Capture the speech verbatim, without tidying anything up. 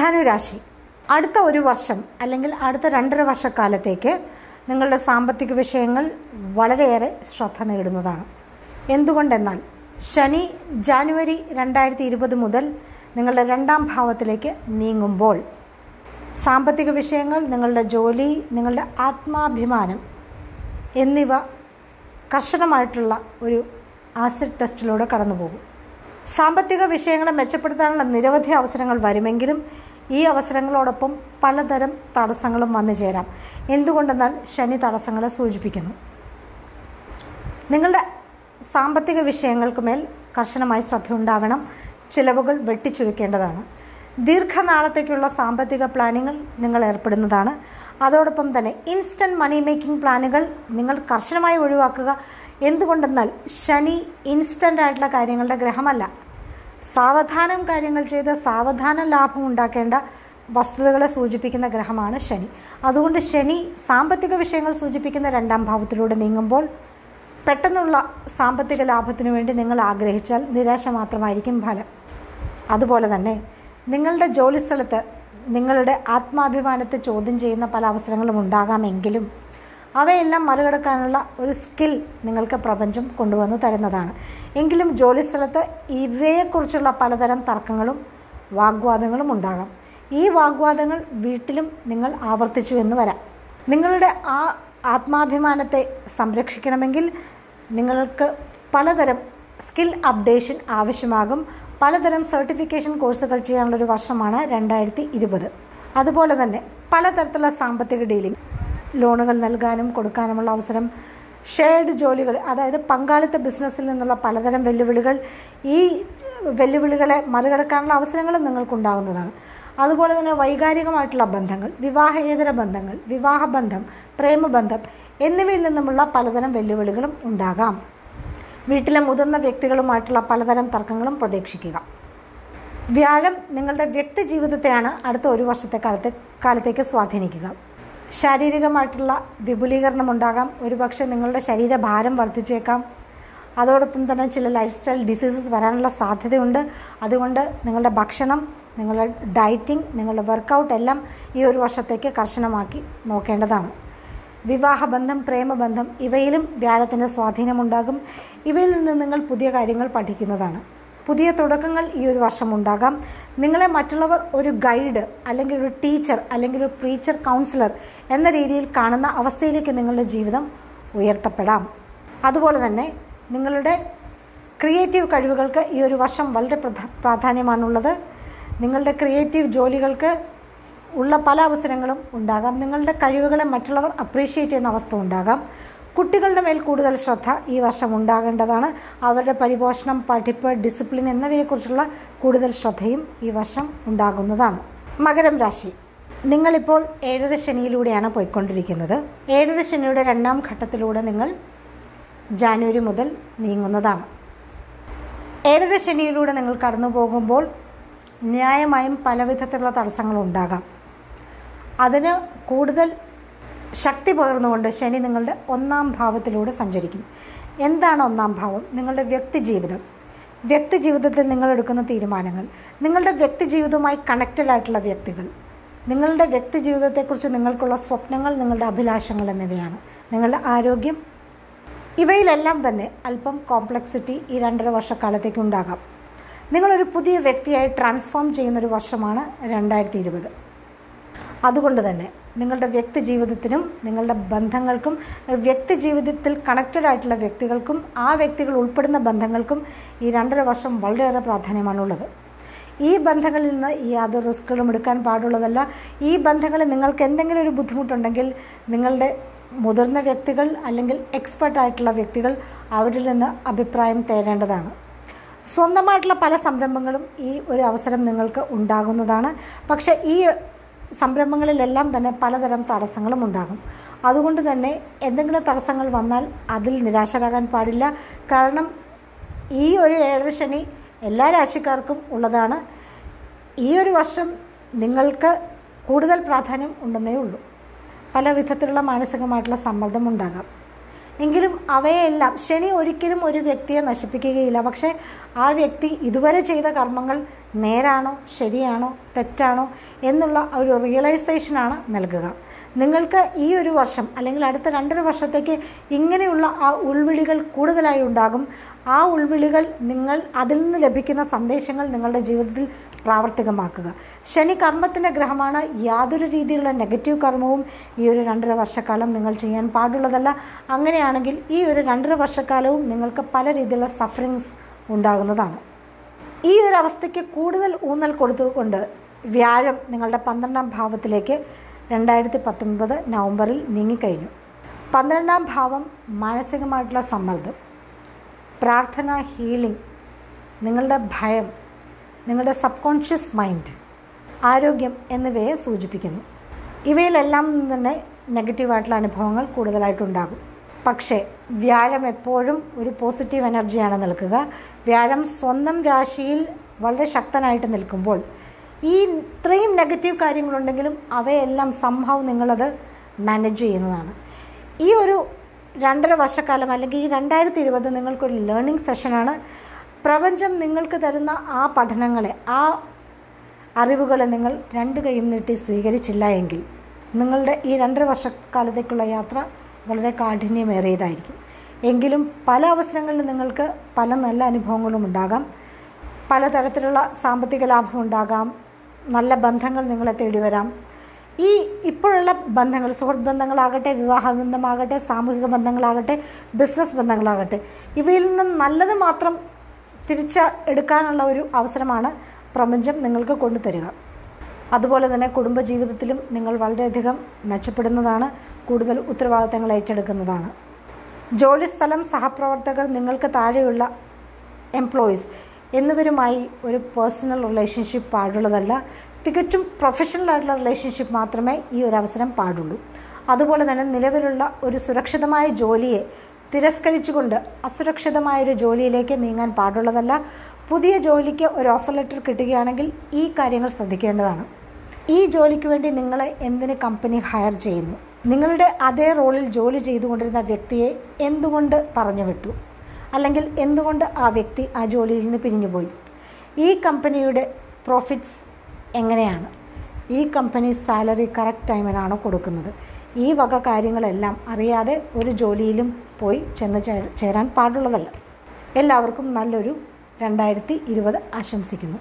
ധനുരാശി, അടുത്ത ഒരു വർഷം അല്ലെങ്കിൽ അടുത്ത രണ്ടര വർഷക്കാലത്തേക്ക് നിങ്ങളുടെ സാമ്പത്തിക വിഷയങ്ങൾ വളരെയേറെ ശ്രദ്ധ നേടുന്നതാണ്. എന്തുകൊണ്ടെന്നാൽ ശനി ജാനുവരി രണ്ടായിരത്തി ഇരുപത് മുതൽ നിങ്ങളുടെ രണ്ടാം ഭാവത്തിലേക്ക് നീങ്ങുമ്പോൾ സാമ്പത്തിക വിഷയങ്ങൾ, നിങ്ങളുടെ ജോലി, നിങ്ങളുടെ ആത്മാഭിമാനം എന്നിവ കർശനമായിട്ടുള്ള ഒരു ആസിഡ് ടെസ്റ്റിലൂടെ കടന്നു പോകും. സാമ്പത്തിക വിഷയങ്ങളെ മെച്ചപ്പെടുത്താനുള്ള നിരവധി അവസരങ്ങൾ വരുമെങ്കിലും ഈ അവസരങ്ങളോടൊപ്പം പലതരം തടസ്സങ്ങളും വന്നു ചേരാം. എന്തുകൊണ്ടെന്നാൽ ശനി തടസ്സങ്ങളെ സൂചിപ്പിക്കുന്നു. നിങ്ങളുടെ സാമ്പത്തിക വിഷയങ്ങൾക്ക് മേൽ കർശനമായ ശ്രദ്ധ ഉണ്ടാവണം. ചിലവുകൾ വെട്ടിച്ചുരുക്കേണ്ടതാണ്. ദീർഘനാളത്തേക്കുള്ള സാമ്പത്തിക പ്ലാനിങ്ങിൽ നിങ്ങൾ ഏർപ്പെടുന്നതാണ്. അതോടൊപ്പം തന്നെ ഇൻസ്റ്റൻറ്റ് മണി മേക്കിംഗ് പ്ലാനുകൾ നിങ്ങൾ കർശനമായി ഒഴിവാക്കുക. എന്തുകൊണ്ടെന്നാൽ ശനി ഇൻസ്റ്റൻ്റ് ആയിട്ടുള്ള കാര്യങ്ങളുടെ ഗ്രഹമല്ല. സാവധാനം കാര്യങ്ങൾ ചെയ്ത് സാവധാന ലാഭം ഉണ്ടാക്കേണ്ട വസ്തുതകളെ സൂചിപ്പിക്കുന്ന ഗ്രഹമാണ് ശനി. അതുകൊണ്ട് ശനി സാമ്പത്തിക വിഷയങ്ങൾ സൂചിപ്പിക്കുന്ന രണ്ടാം ഭാവത്തിലൂടെ നീങ്ങുമ്പോൾ പെട്ടെന്നുള്ള സാമ്പത്തിക ലാഭത്തിനു വേണ്ടി നിങ്ങൾ ആഗ്രഹിച്ചാൽ നിരാശ മാത്രമായിരിക്കും ഫലം. അതുപോലെ തന്നെ നിങ്ങളുടെ ജോലിസ്ഥലത്ത് നിങ്ങളുടെ ആത്മാഭിമാനത്തെ ചോദ്യം ചെയ്യുന്ന പല അവസരങ്ങളും ഉണ്ടാകാമെങ്കിലും അവയെല്ലാം മറികടക്കാനുള്ള ഒരു സ്കിൽ നിങ്ങൾക്ക് പ്രപഞ്ചം കൊണ്ടുവന്ന് തരുന്നതാണ്. എങ്കിലും ജോലിസ്ഥലത്ത് ഇവയെക്കുറിച്ചുള്ള പലതരം തർക്കങ്ങളും വാഗ്വാദങ്ങളും ഉണ്ടാകാം. ഈ വാഗ്വാദങ്ങൾ വീട്ടിലും നിങ്ങൾ ആവർത്തിച്ചു എന്ന് വരാം. നിങ്ങളുടെ ആ ആത്മാഭിമാനത്തെ സംരക്ഷിക്കണമെങ്കിൽ നിങ്ങൾക്ക് പലതരം സ്കിൽ അപ്ഡേഷൻ ആവശ്യമാകും. പലതരം സർട്ടിഫിക്കേഷൻ കോഴ്സുകൾ ചെയ്യാനുള്ളൊരു വർഷമാണ് രണ്ടായിരത്തി ഇരുപത്. അതുപോലെ തന്നെ പലതരത്തിലുള്ള സാമ്പത്തിക ഡീലിംഗ്, ലോണുകൾ നൽകാനും കൊടുക്കാനുമുള്ള അവസരം, ഷെയർഡ് ജോലികൾ, അതായത് പങ്കാളിത്ത ബിസിനസ്സിൽ നിന്നുള്ള പലതരം വെല്ലുവിളികൾ, ഈ വെല്ലുവിളികളെ മറികടക്കാനുള്ള അവസരങ്ങളും നിങ്ങൾക്കുണ്ടാകുന്നതാണ്. അതുപോലെ തന്നെ വൈകാരികമായിട്ടുള്ള ബന്ധങ്ങൾ, വിവാഹേതര ബന്ധങ്ങൾ, വിവാഹബന്ധം, പ്രേമബന്ധം എന്നിവയിൽ നിന്നുമുള്ള പലതരം വെല്ലുവിളികളും ഉണ്ടാകാം. വീട്ടിലെ മുതിർന്ന വ്യക്തികളുമായിട്ടുള്ള പലതരം തർക്കങ്ങളും പ്രതീക്ഷിക്കുക. വ്യാഴം നിങ്ങളുടെ വ്യക്തി ജീവിതത്തെയാണ് അടുത്ത ഒരു വർഷത്തെ കാലത്തെ കാലത്തേക്ക് സ്വാധീനിക്കുക. ശാരീരികമായിട്ടുള്ള വിപുലീകരണം ഉണ്ടാകാം. ഒരുപക്ഷെ നിങ്ങളുടെ ശരീരഭാരം വർദ്ധിച്ചേക്കാം. അതോടൊപ്പം തന്നെ ചില ലൈഫ് സ്റ്റൈൽ ഡിസീസസ് വരാനുള്ള സാധ്യതയുണ്ട്. അതുകൊണ്ട് നിങ്ങളുടെ ഭക്ഷണം, നിങ്ങളുടെ ഡയറ്റിംഗ്, നിങ്ങളുടെ വർക്കൗട്ട് എല്ലാം ഈ ഒരു വർഷത്തേക്ക് കർശനമാക്കി നോക്കേണ്ടതാണ്. വിവാഹബന്ധം, പ്രേമബന്ധം ഇവയിലും വ്യാഴത്തിൻ്റെ സ്വാധീനമുണ്ടാകും. ഇവയിൽ നിന്ന് നിങ്ങൾ പുതിയ കാര്യങ്ങൾ പഠിക്കുന്നതാണ്. പുതിയ തുടക്കങ്ങൾ ഈ ഒരു വർഷം ഉണ്ടാകാം. നിങ്ങളെ മറ്റുള്ളവർ ഒരു ഗൈഡ് അല്ലെങ്കിൽ ഒരു ടീച്ചർ അല്ലെങ്കിൽ ഒരു പ്രീച്ചർ, കൗൺസിലർ എന്ന രീതിയിൽ കാണുന്ന അവസ്ഥയിലേക്ക് നിങ്ങളുടെ ജീവിതം ഉയർത്തപ്പെടാം. അതുപോലെ തന്നെ നിങ്ങളുടെ ക്രിയേറ്റീവ് കഴിവുകൾക്ക് ഈ ഒരു വർഷം വളരെ പ്രാധാന്യമാണുള്ളത്. നിങ്ങളുടെ ക്രിയേറ്റീവ് ജോലികൾക്ക് ഉള്ള പല അവസരങ്ങളും ഉണ്ടാകാം. നിങ്ങളുടെ കഴിവുകളെ മറ്റുള്ളവർ അപ്രീഷിയേറ്റ് ചെയ്യുന്ന അവസ്ഥ ഉണ്ടാകാം. കുട്ടികളുടെ മേൽ കൂടുതൽ ശ്രദ്ധ ഈ വർഷം ഉണ്ടാകേണ്ടതാണ്. അവരുടെ പരിപോഷണം, പഠിപ്പ്, ഡിസിപ്ലിൻ എന്നിവയെക്കുറിച്ചുള്ള കൂടുതൽ ശ്രദ്ധയും ഈ വർഷം ഉണ്ടാകുന്നതാണ്. മകരം രാശി, നിങ്ങളിപ്പോൾ ഏഴര ശനിയിലൂടെയാണ് പോയിക്കൊണ്ടിരിക്കുന്നത്. ഏഴര ശനിയുടെ രണ്ടാം ഘട്ടത്തിലൂടെ നിങ്ങൾ ജാനുവരി മുതൽ നീങ്ങുന്നതാണ്. ഏഴര ശനിയിലൂടെ നിങ്ങൾ കടന്നു പോകുമ്പോൾ ന്യായമായും പലവിധത്തിലുള്ള തടസ്സങ്ങളുണ്ടാകാം. അതിന് കൂടുതൽ ശക്തി പകർന്നുകൊണ്ട് ശനി നിങ്ങളുടെ ഒന്നാം ഭാവത്തിലൂടെ സഞ്ചരിക്കും. എന്താണ് ഒന്നാം ഭാവം? നിങ്ങളുടെ വ്യക്തി ജീവിതം. വ്യക്തി ജീവിതത്തിൽ നിങ്ങളെടുക്കുന്ന തീരുമാനങ്ങൾ, നിങ്ങളുടെ വ്യക്തി ജീവിതവുമായി കണക്റ്റഡ് ആയിട്ടുള്ള വ്യക്തികൾ, നിങ്ങളുടെ വ്യക്തി ജീവിതത്തെക്കുറിച്ച് നിങ്ങൾക്കുള്ള സ്വപ്നങ്ങൾ, നിങ്ങളുടെ അഭിലാഷങ്ങൾ എന്നിവയാണ്. നിങ്ങളുടെ ആരോഗ്യം, ഇവയിലെല്ലാം തന്നെ അല്പം കോംപ്ലക്സിറ്റി ഈ രണ്ടര വർഷക്കാലത്തേക്ക് ഉണ്ടാകാം. നിങ്ങളൊരു പുതിയ വ്യക്തിയായി ട്രാൻസ്ഫോം ചെയ്യുന്നൊരു വർഷമാണ് രണ്ടായിരത്തി ഇരുപത്. അതുകൊണ്ട് തന്നെ നിങ്ങളുടെ വ്യക്തി ജീവിതത്തിനും നിങ്ങളുടെ ബന്ധങ്ങൾക്കും, വ്യക്തി ജീവിതത്തിൽ കണക്റ്റഡ് ആയിട്ടുള്ള വ്യക്തികൾക്കും ആ വ്യക്തികൾ ഉൾപ്പെടുന്ന ബന്ധങ്ങൾക്കും ഈ രണ്ടര വർഷം വളരെയേറെ പ്രാധാന്യമാണുള്ളത്. ഈ ബന്ധങ്ങളിൽ നിന്ന് യാതൊരു റിസ്ക്കുകളും എടുക്കാൻ പാടുള്ളതല്ല. ഈ ബന്ധങ്ങളിൽ നിങ്ങൾക്ക് എന്തെങ്കിലും ഒരു ബുദ്ധിമുട്ടുണ്ടെങ്കിൽ നിങ്ങളുടെ മുതിർന്ന വ്യക്തികൾ അല്ലെങ്കിൽ എക്സ്പെർട്ടായിട്ടുള്ള വ്യക്തികൾ അവരിൽ നിന്ന് അഭിപ്രായം തേടേണ്ടതാണ്. സ്വന്തമായിട്ടുള്ള പല സംരംഭങ്ങളും ഈ ഒരു അവസരം നിങ്ങൾക്ക് ഉണ്ടാകുന്നതാണ്. പക്ഷേ ഈ സംരംഭങ്ങളിലെല്ലാം തന്നെ പലതരം തടസ്സങ്ങളും ഉണ്ടാകും. അതുകൊണ്ട് തന്നെ എന്തെങ്കിലും തടസ്സങ്ങൾ വന്നാൽ അതിൽ നിരാശരാകാൻ പാടില്ല. കാരണം ഈ ഒരു ഏഴര ശനി എല്ലാ രാശിക്കാർക്കും ഉള്ളതാണ്. ഈ ഒരു വർഷം നിങ്ങൾക്ക് കൂടുതൽ പ്രാധാന്യം ഉണ്ടെന്നേ ഉള്ളൂ. പല വിധത്തിലുള്ള മാനസികമായിട്ടുള്ള സമ്മർദ്ദം ഉണ്ടാകാം. എങ്കിലും അവയെല്ലാം ശനി ഒരിക്കലും ഒരു വ്യക്തിയെ നശിപ്പിക്കുകയില്ല. പക്ഷേ ആ വ്യക്തി ഇതുവരെ ചെയ്ത കർമ്മങ്ങൾ നേരാണോ ശരിയാണോ തെറ്റാണോ എന്നുള്ള ഒരു റിയലൈസേഷനാണ് നൽകുക. നിങ്ങൾക്ക് ഈ ഒരു വർഷം അല്ലെങ്കിൽ അടുത്ത രണ്ടര വർഷത്തേക്ക് ഇങ്ങനെയുള്ള ആ ഉൾവിളികൾ കൂടുതലായി ഉണ്ടാകും. ആ ഉൾവിളികൾ നിങ്ങൾ അതിൽ നിന്ന് ലഭിക്കുന്ന സന്ദേശങ്ങൾ നിങ്ങളുടെ ജീവിതത്തിൽ പ്രാവർത്തികമാക്കുക. ശനി കർമ്മത്തിൻ്റെ ഗ്രഹമാണ്. യാതൊരു രീതിയിലുള്ള നെഗറ്റീവ് കർമ്മവും ഈ ഒരു രണ്ടര വർഷക്കാലം നിങ്ങൾ ചെയ്യാൻ പാടുള്ളതല്ല. അങ്ങനെയാണെങ്കിൽ ഈ ഒരു രണ്ടര വർഷക്കാലവും നിങ്ങൾക്ക് പല രീതിയിലുള്ള സഫറിങ്സ് ഉണ്ടാകുന്നതാണ്. ഈ ഒരു അവസ്ഥയ്ക്ക് കൂടുതൽ ഊന്നൽ കൊടുത്തുകൊണ്ട് വ്യാഴം നിങ്ങളുടെ പന്ത്രണ്ടാം ഭാവത്തിലേക്ക് രണ്ടായിരത്തി പത്തൊൻപത് നവംബറിൽ നീങ്ങിക്കഴിഞ്ഞു. പന്ത്രണ്ടാം ഭാവം മാനസികമായിട്ടുള്ള സമ്മർദ്ദം, പ്രാർത്ഥന, ഹീലിംഗ്, നിങ്ങളുടെ ഭയം, നിങ്ങളുടെ സബ് കോൺഷ്യസ് മൈൻഡ്, ആരോഗ്യം എന്നിവയെ സൂചിപ്പിക്കുന്നു. ഇവയിലെല്ലാം തന്നെ നെഗറ്റീവായിട്ടുള്ള അനുഭവങ്ങൾ കൂടുതലായിട്ടുണ്ടാകും. പക്ഷേ വ്യാഴം എപ്പോഴും ഒരു പോസിറ്റീവ് എനർജിയാണ് നൽകുക. വ്യാഴം സ്വന്തം രാശിയിൽ വളരെ ശക്തനായിട്ട് നിൽക്കുമ്പോൾ ഈ ഇത്രയും നെഗറ്റീവ് കാര്യങ്ങളുണ്ടെങ്കിലും അവയെല്ലാം സംഭവം നിങ്ങളത് മാനേജ് ചെയ്യുന്നതാണ്. ഈ ഒരു രണ്ടര വർഷക്കാലം അല്ലെങ്കിൽ ഈ രണ്ടായിരത്തി ഇരുപത് നിങ്ങൾക്കൊരു ലേണിംഗ് സെഷനാണ്. പ്രപഞ്ചം നിങ്ങൾക്ക് തരുന്ന ആ പഠനങ്ങളെ, ആ അറിവുകളെ നിങ്ങൾ രണ്ട് കൈയും നീട്ടി സ്വീകരിച്ചില്ല എങ്കിൽ നിങ്ങളുടെ ഈ രണ്ടര വർഷക്കാലത്തേക്കുള്ള യാത്ര വളരെ കാഠിന്യമേറിയതായിരിക്കും. എങ്കിലും പല അവസരങ്ങളിലും നിങ്ങൾക്ക് പല നല്ല അനുഭവങ്ങളും ഉണ്ടാകാം. പലതരത്തിലുള്ള സാമ്പത്തിക ലാഭം ഉണ്ടാകാം. നല്ല ബന്ധങ്ങൾ നിങ്ങളെ തേടി വരാം. ഈ ഇപ്പോഴുള്ള ബന്ധങ്ങൾ, സുഹൃത്ത് ബന്ധങ്ങളാകട്ടെ, വിവാഹ ബന്ധമാകട്ടെ, സാമൂഹിക ബന്ധങ്ങളാകട്ടെ, ബിസിനസ് ബന്ധങ്ങളാകട്ടെ, ഇവയിൽ നിന്ന് നല്ലത് മാത്രം തിരിച്ചെടുക്കാനുള്ള ഒരു അവസരമാണ് പ്രപഞ്ചം നിങ്ങൾക്ക് കൊണ്ടുതരിക. അതുപോലെ തന്നെ കുടുംബജീവിതത്തിലും നിങ്ങൾ വളരെയധികം മെച്ചപ്പെടുന്നതാണ്, കൂടുതൽ ഉത്തരവാദിത്തങ്ങൾ ഏറ്റെടുക്കുന്നതാണ്. ജോലിസ്ഥലം, സഹപ്രവർത്തകർ, നിങ്ങൾക്ക് താഴെയുള്ള എംപ്ലോയീസ് എന്നിവരുമായി ഒരു പേഴ്സണൽ റിലേഷൻഷിപ്പ് പാടുള്ളതല്ല. തികച്ചും പ്രൊഫഷണലായിട്ടുള്ള റിലേഷൻഷിപ്പ് മാത്രമേ ഈ ഒരു അവസരം പാടുള്ളൂ. അതുപോലെ തന്നെ നിലവിലുള്ള ഒരു സുരക്ഷിതമായ ജോലിയെ തിരസ്കരിച്ചുകൊണ്ട് അസുരക്ഷിതമായൊരു ജോലിയിലേക്ക് നീങ്ങാൻ പാടുള്ളതല്ല. പുതിയ ജോലിക്ക് ഒരു ഓഫർ ലെറ്റർ കിട്ടുകയാണെങ്കിൽ ഈ കാര്യങ്ങൾ ശ്രദ്ധിക്കേണ്ടതാണ്. ഈ ജോലിക്ക് വേണ്ടി നിങ്ങളെ എന്തിന് കമ്പനി ഹയർ ചെയ്യുന്നു? നിങ്ങളുടെ അതേ റോളിൽ ജോലി ചെയ്തുകൊണ്ടിരുന്ന വ്യക്തിയെ എന്തുകൊണ്ട് പറഞ്ഞു വിട്ടു? അല്ലെങ്കിൽ എന്തുകൊണ്ട് ആ വ്യക്തി ആ ജോലിയിൽ നിന്ന് പിരിഞ്ഞുപോയി? ഈ കമ്പനിയുടെ പ്രോഫിറ്റ്സ് എങ്ങനെയാണ്? ഈ കമ്പനി സാലറി കറക്റ്റ് ടൈമിനാണോ കൊടുക്കുന്നത്? ഈ വക കാര്യങ്ങളെല്ലാം അറിയാതെ ഒരു ജോലിയിലും പോയി ചെന്ന് ചേരാൻ പാടുള്ളതല്ല. എല്ലാവർക്കും നല്ലൊരു രണ്ടായിരത്തി ഇരുപത് ആശംസിക്കുന്നു.